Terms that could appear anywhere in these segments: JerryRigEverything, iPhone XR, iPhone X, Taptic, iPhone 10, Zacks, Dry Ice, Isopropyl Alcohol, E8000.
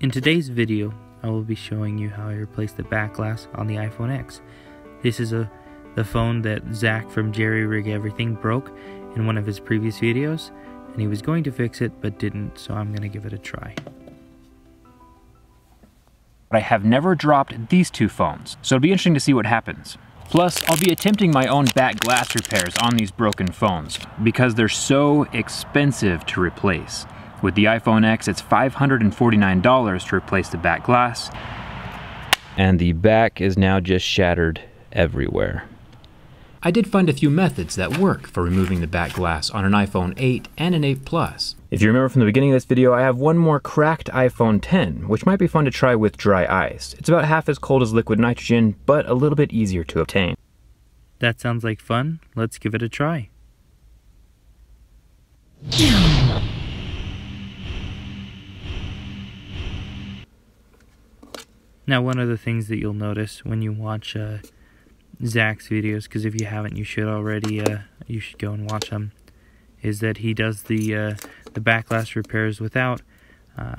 In today's video, I will be showing you how I replaced the back glass on the iPhone X. This is the phone that Zach from JerryRigEverything broke in one of his previous videos, and he was going to fix it but didn't, so I'm going to give it a try. But I have never dropped these two phones, so it'll be interesting to see what happens. Plus, I'll be attempting my own back glass repairs on these broken phones because they're so expensive to replace. With the iPhone X, it's $549 to replace the back glass. And the back is now just shattered everywhere. I did find a few methods that work for removing the back glass on an iPhone 8 and an 8 Plus. If you remember from the beginning of this video, I have one more cracked iPhone 10, which might be fun to try with dry ice. It's about half as cold as liquid nitrogen, but a little bit easier to obtain. That sounds like fun. Let's give it a try. Now, one of the things that you'll notice when you watch Zach's videos, because if you haven't, you should already, you should go and watch them, is that he does the back glass repairs without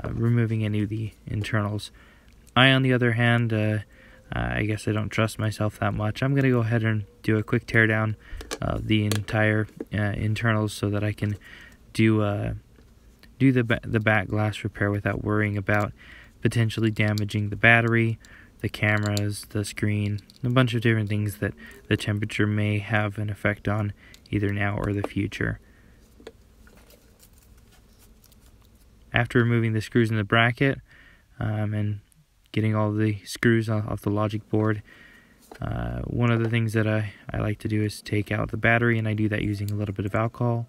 removing any of the internals. I, on the other hand, I guess I don't trust myself that much. I'm going to go ahead and do a quick teardown of the entire internals so that I can do the back glass repair without worrying about potentially damaging the battery, the cameras, the screen, a bunch of different things that the temperature may have an effect on either now or the future. After removing the screws in the bracket and getting all the screws off the logic board, one of the things that I like to do is take out the battery, and I do that using a little bit of alcohol.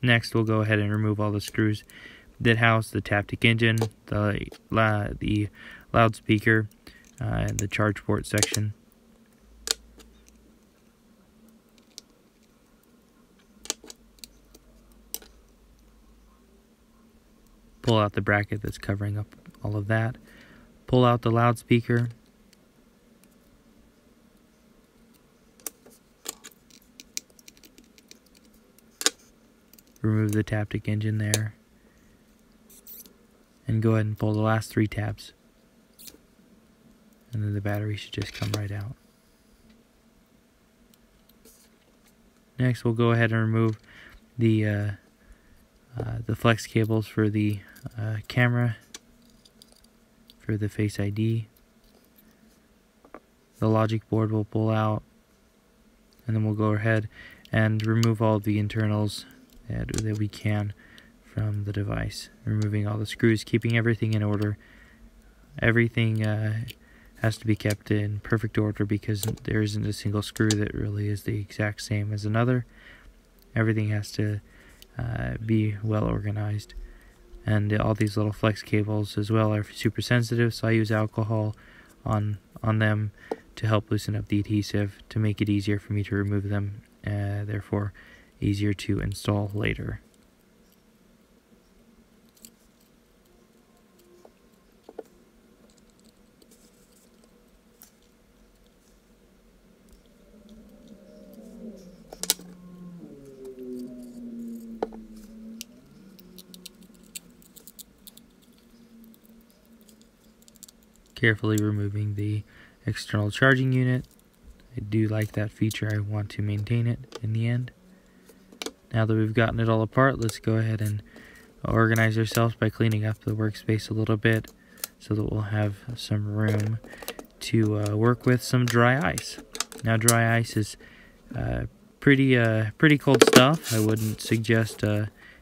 Next, we'll go ahead and remove all the screws that house the Taptic engine, the loudspeaker, and the charge port section. Pull out the bracket that's covering up all of that. Pull out the loudspeaker. Remove the Taptic engine there. And go ahead and pull the last three tabs, and then the battery should just come right out. Next, we'll go ahead and remove the flex cables for the camera, for the Face ID. The logic board we'll pull out, and then we'll go ahead and remove all the internals that we can from the device, removing all the screws, keeping everything in order. Everything has to be kept in perfect order because there isn't a single screw that really is the exact same as another. Everything has to be well organized, and all these little flex cables as well are super sensitive, so I use alcohol on them to help loosen up the adhesive to make it easier for me to remove them, therefore easier to install later. Carefully removing the external charging unit. I do like that feature. I want to maintain it in the end. Now that we've gotten it all apart, let's go ahead and organize ourselves by cleaning up the workspace a little bit so that we'll have some room to work with some dry ice. Now, dry ice is pretty cold stuff. I wouldn't suggest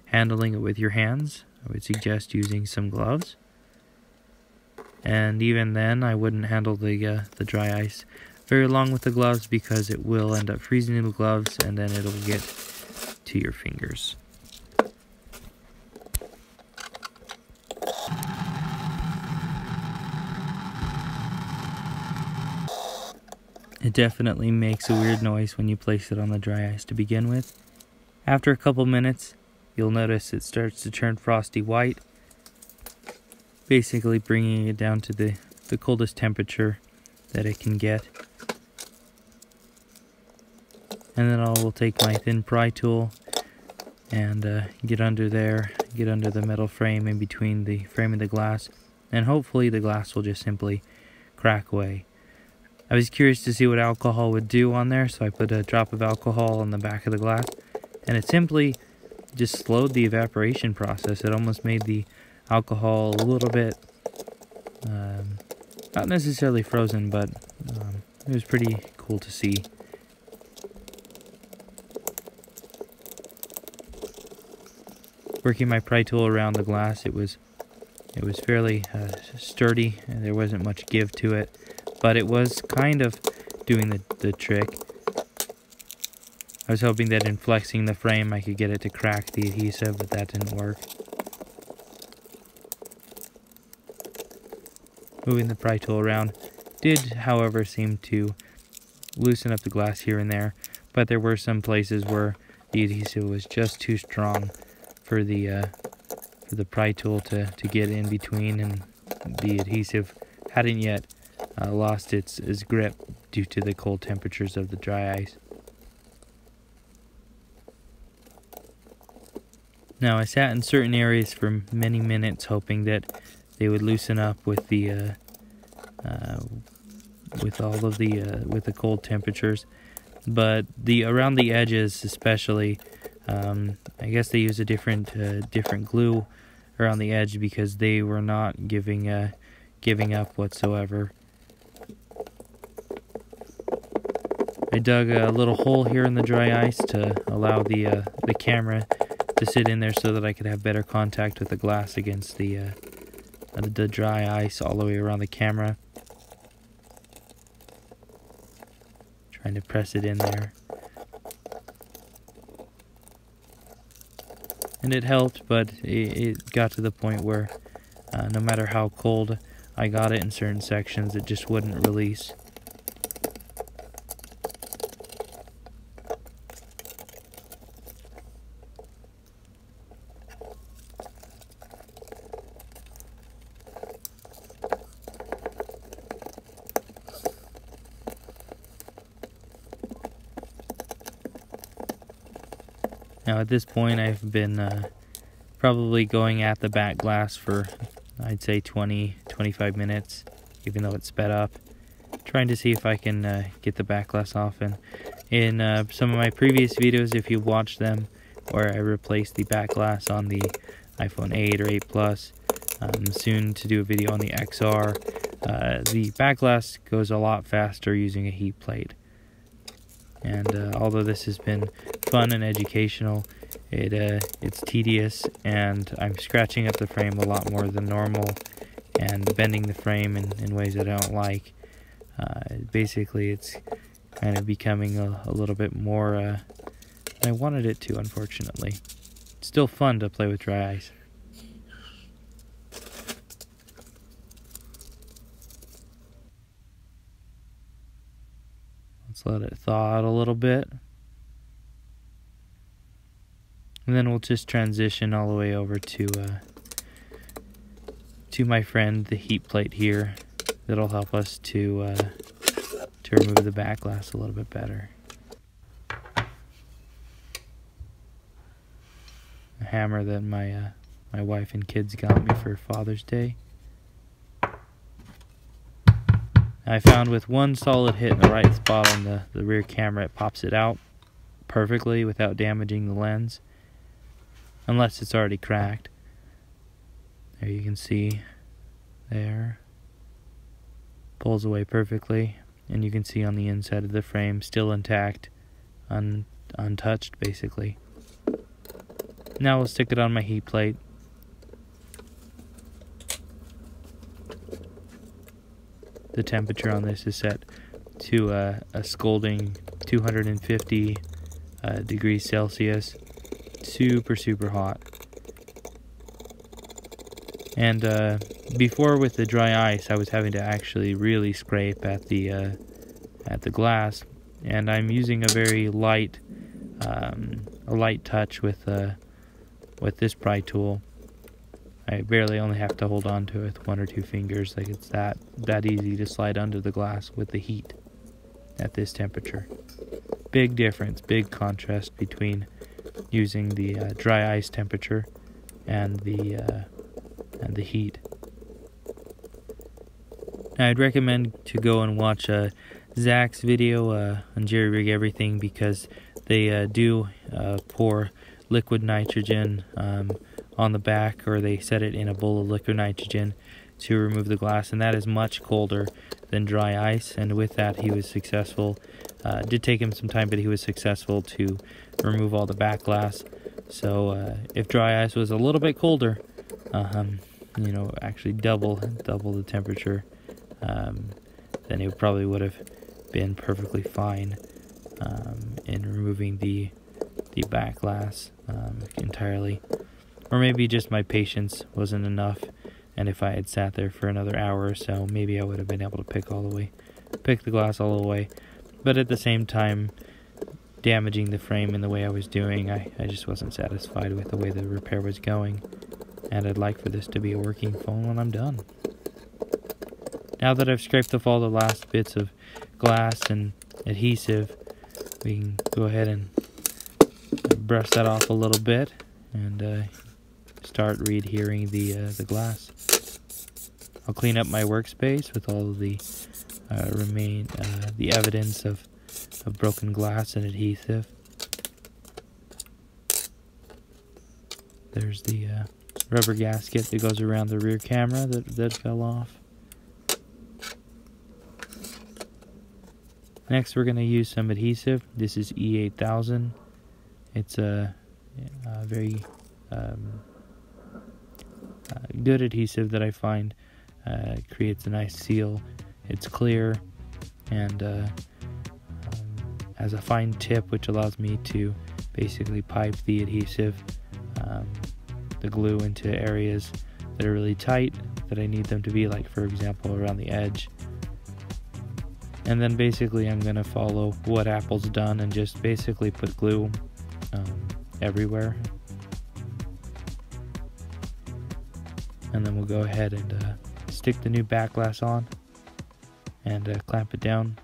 handling it with your hands. I would suggest using some gloves. And even then, I wouldn't handle the dry ice very long with the gloves because it will end up freezing in the gloves, and then it'll get to your fingers. It definitely makes a weird noise when you place it on the dry ice to begin with. After a couple minutes, you'll notice it starts to turn frosty white, basically bringing it down to the coldest temperature that it can get. And then I will take my thin pry tool and get under there, get under the metal frame in between the frame and the glass, and hopefully the glass will just simply crack away. I was curious to see what alcohol would do on there, so I put a drop of alcohol on the back of the glass, and it simply just slowed the evaporation process. It almost made the alcohol a little bit, not necessarily frozen, but it was pretty cool to see. Working my pry tool around the glass, it was fairly sturdy, and there wasn't much give to it, but it was kind of doing the trick. I was hoping that in flexing the frame I could get it to crack the adhesive, but that didn't work. Moving the pry tool around did, however, seem to loosen up the glass here and there, but there were some places where the adhesive was just too strong for the pry tool to get in between, and the adhesive hadn't yet lost its grip due to the cold temperatures of the dry ice. Now I sat in certain areas for many minutes hoping that they would loosen up with the with the cold temperatures, but around the edges especially, I guess they use a different glue around the edge because they were not giving up whatsoever. I dug a little hole here in the dry ice to allow the camera to sit in there so that I could have better contact with the glass against the dry ice all the way around the camera. Trying to press it in there. And it helped, but it got to the point where no matter how cold I got it in certain sections, it just wouldn't release. Now at this point I've been probably going at the back glass for, I'd say, 20-25 minutes, even though it's sped up, trying to see if I can get the back glass off. And in some of my previous videos, if you've watched them, where I replaced the back glass on the iPhone 8 or 8 Plus, soon to do a video on the XR, the back glass goes a lot faster using a heat plate. And although this has been fun and educational, it's tedious, and I'm scratching up the frame a lot more than normal and bending the frame in ways that I don't like. Basically, it's kind of becoming a little bit more than I wanted it to, unfortunately. It's still fun to play with dry ice. Let it thaw out a little bit, and then we'll just transition all the way over to my friend the heat plate here. That'll help us to remove the back glass a little bit better. A hammer that my wife and kids got me for Father's Day. I found with one solid hit in the right spot on the rear camera, it pops it out perfectly without damaging the lens, unless it's already cracked. There you can see there, pulls away perfectly, and you can see on the inside of the frame still intact, untouched basically. Now we'll stick it on my heat plate. The temperature on this is set to a scolding 250 degrees Celsius. Super, super hot. And before with the dry ice, I was having to actually really scrape at the glass, and I'm using a very light light touch with this pry tool. I barely only have to hold on to it with 1 or 2 fingers. Like, it's that easy to slide under the glass with the heat at this temperature. Big difference, big contrast between using the dry ice temperature and the heat. Now, I'd recommend to go and watch Zach's video on JerryRigEverything, because they do pour liquid nitrogen on the back, or they set it in a bowl of liquid nitrogen to remove the glass, and that is much colder than dry ice. And with that, he was successful. It did take him some time, but he was successful to remove all the back glass. So if dry ice was a little bit colder, you know, actually double the temperature, then it probably would have been perfectly fine in removing the back glass entirely. Or maybe just my patience wasn't enough, and if I had sat there for another hour or so, maybe I would have been able to pick the glass all the way. But at the same time, damaging the frame in the way I was doing, I just wasn't satisfied with the way the repair was going, and I'd like for this to be a working phone when I'm done. Now that I've scraped off all the last bits of glass and adhesive, we can go ahead and brush that off a little bit and start readhering the glass. I'll clean up my workspace with all of the the evidence of broken glass and adhesive. There's the rubber gasket that goes around the rear camera that fell off. Next, we're going to use some adhesive. This is E8000. It's a very good adhesive that I find creates a nice seal. It's clear and has a fine tip, which allows me to basically pipe the adhesive, the glue, into areas that are really tight that I need them to be, like for example around the edge. And then basically I'm going to follow what Apple's done and just basically put glue everywhere. And then we'll go ahead and stick the new back glass on and clamp it down.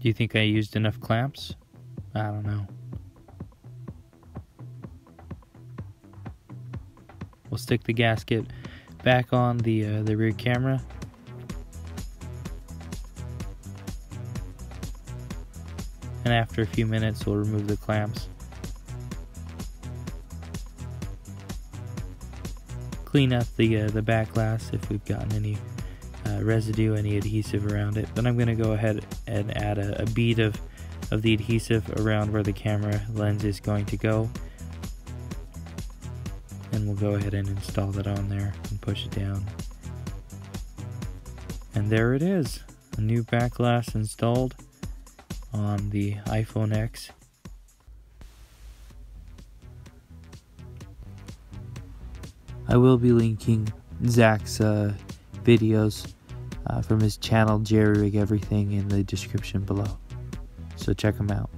Do you think I used enough clamps? I don't know. We'll stick the gasket back on the rear camera. And after a few minutes, we'll remove the clamps. Clean up the back glass if we've gotten any residue, any adhesive around it. Then I'm going to go ahead and add a bead of the adhesive around where the camera lens is going to go, and we'll go ahead and install that on there and push it down. And there it is, a new back glass installed on the iPhone X. I will be linking Zach's videos from his channel JerryRigEverything in the description below, so check them out.